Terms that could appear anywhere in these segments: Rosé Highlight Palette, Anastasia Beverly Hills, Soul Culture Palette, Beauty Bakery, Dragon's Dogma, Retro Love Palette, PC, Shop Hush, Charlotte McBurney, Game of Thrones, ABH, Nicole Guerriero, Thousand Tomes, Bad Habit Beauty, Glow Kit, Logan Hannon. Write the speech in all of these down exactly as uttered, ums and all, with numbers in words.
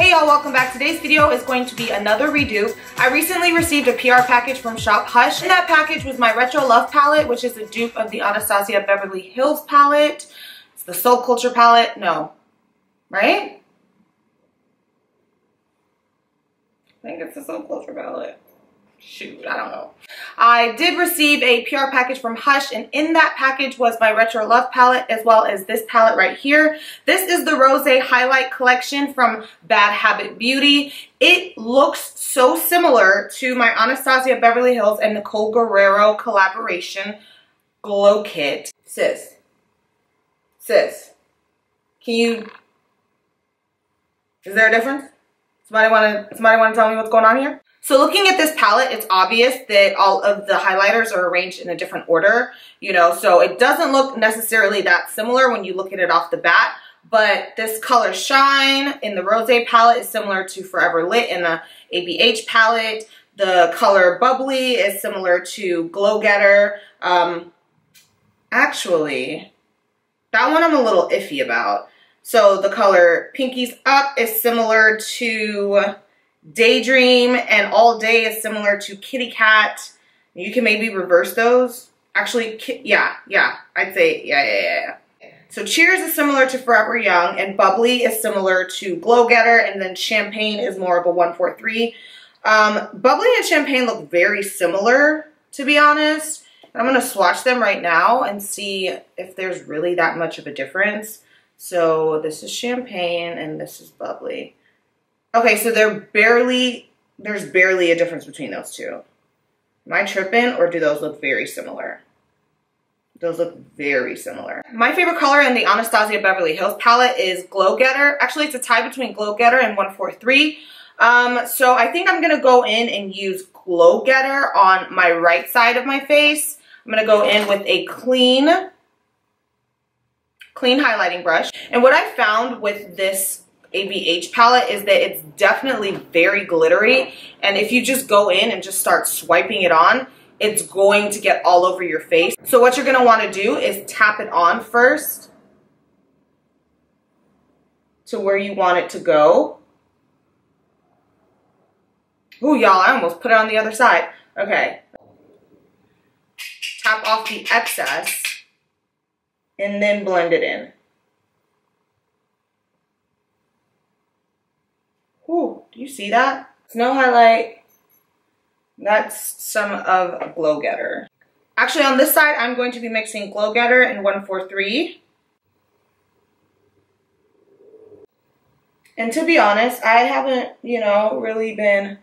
Hey y'all, welcome back. Today's video is going to be another redo. I recently received a P R package from Shop Hush. In that package was my Retro Love palette, which is a dupe of the Anastasia Beverly Hills palette. It's the Soul Culture palette. No. Right? I think it's the Soul Culture palette. Shoot, I don't know. I did receive a P R package from Hush, and in that package was my Retro Love palette as well as this palette right here. This is the Rose Highlight Collection from Bad Habit Beauty. It looks so similar to my Anastasia Beverly Hills and Nicole Guerriero collaboration Glow Kit. Sis, sis, can you, is there a difference? Somebody wanna, somebody wanna tell me what's going on here? So looking at this palette, it's obvious that all of the highlighters are arranged in a different order, you know, so it doesn't look necessarily that similar when you look at it off the bat, but this color Shine in the Rose palette is similar to Forever Lit in the A B H palette. The color Bubbly is similar to Glow Getter. Um, actually, that one I'm a little iffy about. So the color Pinkies Up is similar to Daydream, and All Day is similar to Kitty Cat. You can maybe reverse those. Actually, yeah, yeah, I'd say, yeah, yeah, yeah. So Cheers is similar to Forever Young, and Bubbly is similar to Glow Getter, and then Champagne is more of a one four three. Um, Bubbly and Champagne look very similar, to be honest. I'm going to swatch them right now and see if there's really that much of a difference. So this is Champagne, and this is Bubbly. Okay, so they're barely, there's barely a difference between those two. Am I tripping, or do those look very similar? Those look very similar. My favorite color in the Anastasia Beverly Hills palette is Glow Getter. Actually, it's a tie between Glow Getter and one four three. Um, so I think I'm going to go in and use Glow Getter on my right side of my face. I'm going to go in with a clean, clean highlighting brush. And what I found with this A B H palette is that it's definitely very glittery, and if you just go in and just start swiping it on, it's going to get all over your face. So what you're going to want to do is tap it on first to where you want it to go. Ooh, y'all, I almost put it on the other side. Okay. Tap off the excess and then blend it in. Ooh, do you see that? It's no highlight. That's some of Glow Getter. Actually, on this side, I'm going to be mixing Glow Getter and one four three. And to be honest, I haven't, you know, really been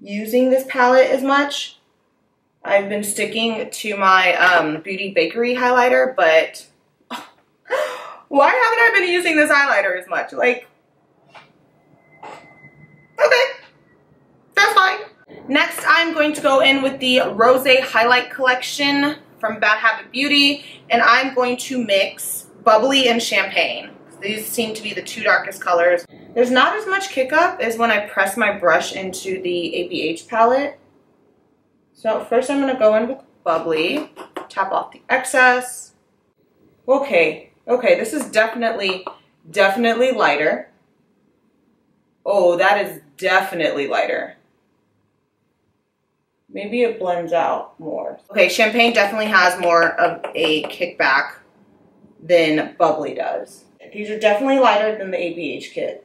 using this palette as much. I've been sticking to my um, Beauty Bakery highlighter, but why haven't I been using this highlighter as much? Like, okay, that's fine. Next, I'm going to go in with the Rose Highlight Collection from Bad Habit Beauty, and I'm going to mix Bubbly and Champagne. These seem to be the two darkest colors. There's not as much kick up as when I press my brush into the A B H palette. So first I'm gonna go in with Bubbly, tap off the excess. Okay, okay, this is definitely, definitely lighter. Oh, that is definitely lighter. Maybe it blends out more. Okay, Champagne definitely has more of a kickback than Bubbly does. These are definitely lighter than the A B H kit.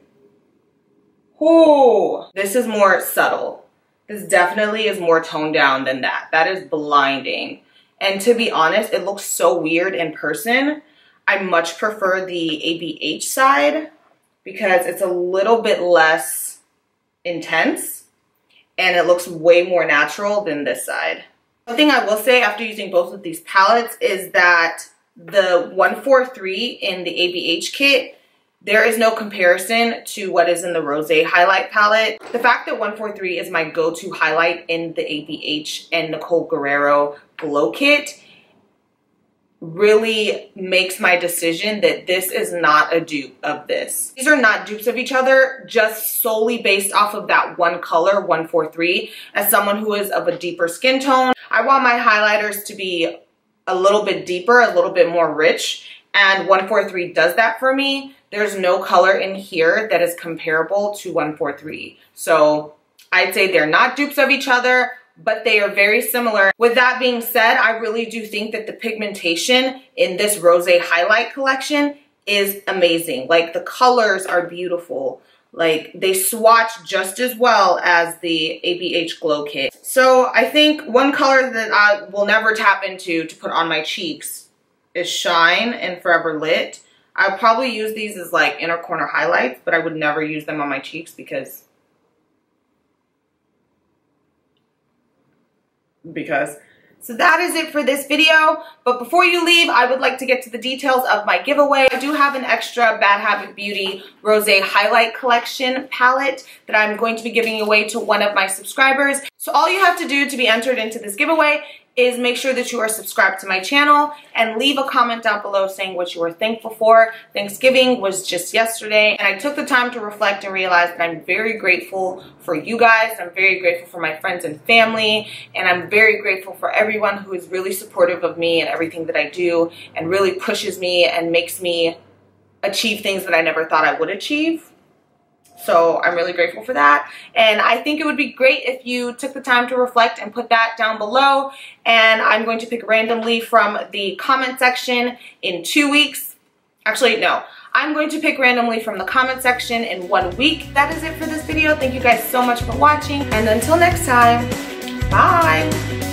Oh, this is more subtle. This definitely is more toned down than that. That is blinding. And to be honest, it looks so weird in person. I much prefer the A B H side, because it's a little bit less intense and it looks way more natural than this side. One thing I will say after using both of these palettes is that the one four three in the A B H kit, there is no comparison to what is in the Rose Highlight palette. The fact that one four three is my go-to highlight in the A B H and Nicole Guerriero Glow Kit really makes my decision that this is not a dupe of this. These are not dupes of each other, just solely based off of that one color, one four three. As someone who is of a deeper skin tone, I want my highlighters to be a little bit deeper, a little bit more rich, and one four three does that for me. There's no color in here that is comparable to one four three. So I'd say they're not dupes of each other, but they are very similar. With that being said, I really do think that the pigmentation in this rosé highlight collection is amazing. Like, the colors are beautiful. Like, they swatch just as well as the A B H Glow Kit. So I think one color that I will never tap into to put on my cheeks is Shine and Forever Lit. I'll probably use these as like inner corner highlights, but I would never use them on my cheeks because because so that is it for this video. But before you leave, I would like to get to the details of my giveaway. I do have an extra Bad Habit Beauty Rosé Highlight Collection palette that I'm going to be giving away to one of my subscribers. So all you have to do to be entered into this giveaway is make sure that you are subscribed to my channel and leave a comment down below saying what you are thankful for. Thanksgiving was just yesterday, and I took the time to reflect and realize that I'm very grateful for you guys. I'm very grateful for my friends and family, and I'm very grateful for everyone who is really supportive of me and everything that I do and really pushes me and makes me achieve things that I never thought I would achieve. So I'm really grateful for that. And I think it would be great if you took the time to reflect and put that down below. And I'm going to pick randomly from the comment section in two weeks. Actually, no. I'm going to pick randomly from the comment section in one week. That is it for this video. Thank you guys so much for watching. And until next time, bye.